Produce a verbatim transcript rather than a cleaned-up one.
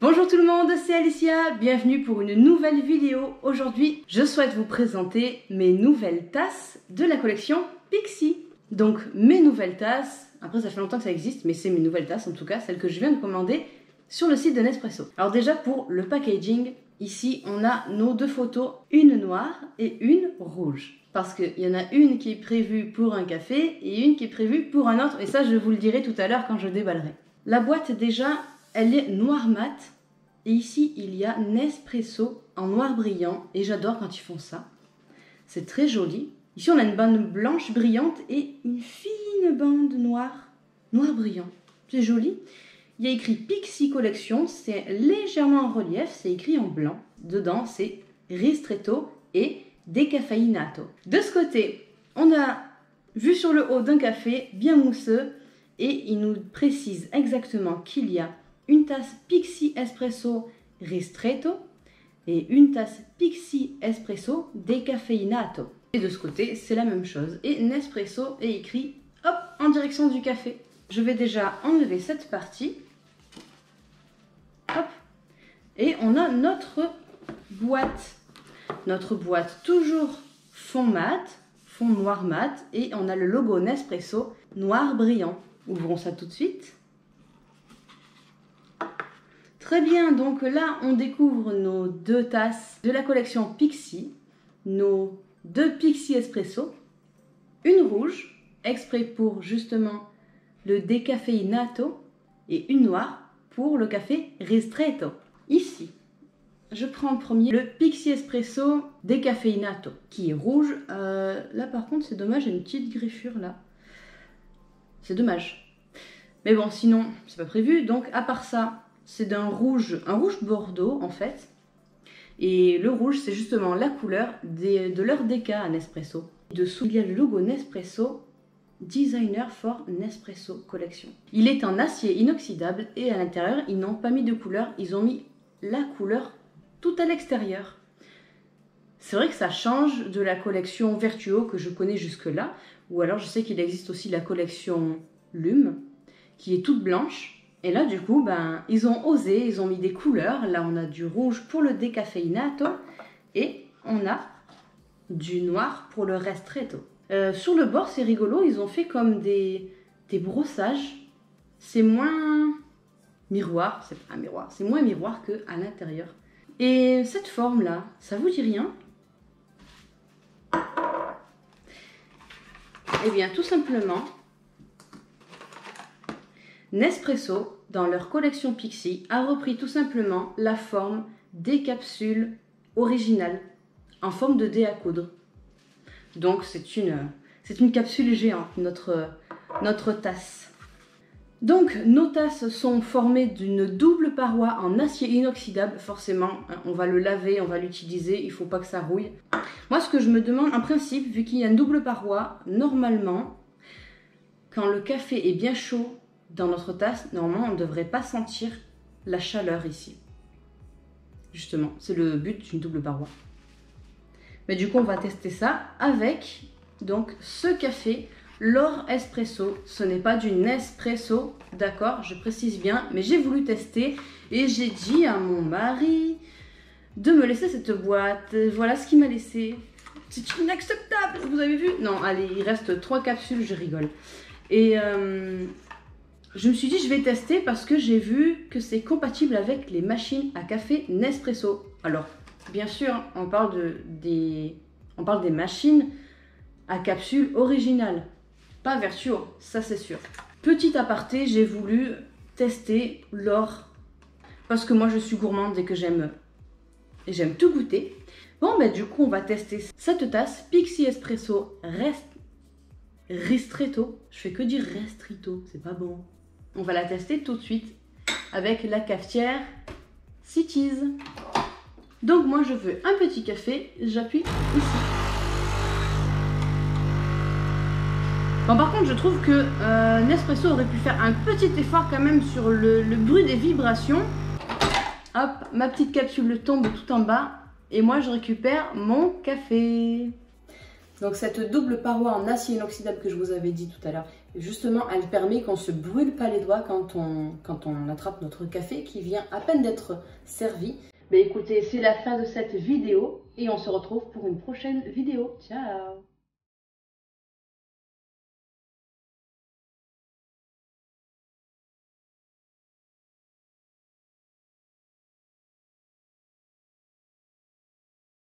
Bonjour tout le monde, c'est Alicia, bienvenue pour une nouvelle vidéo. Aujourd'hui, je souhaite vous présenter mes nouvelles tasses de la collection Pixie. Donc mes nouvelles tasses, après ça fait longtemps que ça existe, mais c'est mes nouvelles tasses en tout cas, celles que je viens de commander sur le site de Nespresso. Alors déjà pour le packaging, ici on a nos deux photos, une noire et une rouge. Parce qu'il y en a une qui est prévue pour un café et une qui est prévue pour un autre, et ça je vous le dirai tout à l'heure quand je déballerai. La boîte déjà, elle est noire mat, et ici il y a Nespresso en noir brillant, et j'adore quand ils font ça, c'est très joli. Ici on a une bande blanche brillante et une fine bande noire, noir brillant, c'est joli. Il y a écrit Pixie Collection, c'est légèrement en relief, c'est écrit en blanc. Dedans c'est ristretto et decaffeinato. De ce côté, on a vu sur le haut d'un café bien mousseux, et il nous précise exactement qu'il y a une tasse Pixie Espresso Ristretto et une tasse Pixie Espresso Decaffeinato. Et de ce côté, c'est la même chose. Et Nespresso est écrit, hop, en direction du café. Je vais déjà enlever cette partie. Hop. Et on a notre boîte. Notre boîte toujours fond mat, fond noir mat. Et on a le logo Nespresso noir brillant. Ouvrons ça tout de suite. Très bien, donc là on découvre nos deux tasses de la collection Pixie, nos deux Pixie Espresso, une rouge, exprès pour justement le decaffeinato, et une noire pour le café ristretto. Ici, je prends en premier le Pixie Espresso decaffeinato, qui est rouge. Euh, là par contre c'est dommage, j'ai une petite griffure là, c'est dommage. Mais bon, sinon c'est pas prévu, donc à part ça, c'est d'un rouge, un rouge bordeaux en fait. Et le rouge, c'est justement la couleur des, de leur déca à Nespresso. Dessous, il y a le logo Nespresso, Designer for Nespresso Collection. Il est en acier inoxydable et à l'intérieur, ils n'ont pas mis de couleur, ils ont mis la couleur tout à l'extérieur. C'est vrai que ça change de la collection Vertuo que je connais jusque-là, ou alors je sais qu'il existe aussi la collection Lume, qui est toute blanche. Et là du coup, ben, ils ont osé, ils ont mis des couleurs. Là on a du rouge pour le decaffeinato et on a du noir pour le ristretto. Euh, sur le bord c'est rigolo, ils ont fait comme des, des brossages. C'est moins miroir, c'est pas un miroir, c'est moins miroir qu'à l'intérieur. Et cette forme là, ça vous dit rien? Eh bien tout simplement, Nespresso, dans leur collection Pixie, a repris tout simplement la forme des capsules originales, en forme de dé à coudre. Donc c'est une, c'est une capsule géante, notre, notre tasse. Donc nos tasses sont formées d'une double paroi en acier inoxydable, forcément, on va le laver, on va l'utiliser, il ne faut pas que ça rouille. Moi ce que je me demande, en principe, vu qu'il y a une double paroi, normalement, quand le café est bien chaud, dans notre tasse, normalement, on ne devrait pas sentir la chaleur ici. Justement, c'est le but d'une double paroi. Mais du coup, on va tester ça avec donc ce café, l'or espresso. Ce n'est pas du Nespresso, d'accord, je précise bien, mais j'ai voulu tester et j'ai dit à mon mari de me laisser cette boîte. Voilà ce qu'il m'a laissé. C'est inacceptable, vous avez vu? Non, allez, il reste trois capsules, je rigole. Et... Euh... je me suis dit je vais tester parce que j'ai vu que c'est compatible avec les machines à café Nespresso. Alors bien sûr on parle, de, des, on parle des machines à capsule originale, pas Vertuo, ça c'est sûr. Petit aparté, j'ai voulu tester l'or parce que moi je suis gourmande et que j'aime et j'aime tout goûter. Bon ben du coup on va tester cette tasse Pixie Espresso Rest... Ristretto, je fais que dire Ristretto, c'est pas bon. On va la tester tout de suite avec la cafetière Citiz. Donc moi je veux un petit café, j'appuie ici. Bon par contre je trouve que euh, Nespresso aurait pu faire un petit effort quand même sur le, le bruit des vibrations. Hop, ma petite capsule tombe tout en bas et moi je récupère mon café. Donc cette double paroi en acier inoxydable que je vous avais dit tout à l'heure, justement elle permet qu'on ne se brûle pas les doigts quand on, quand on attrape notre café qui vient à peine d'être servi. Bah écoutez, c'est la fin de cette vidéo et on se retrouve pour une prochaine vidéo. Ciao!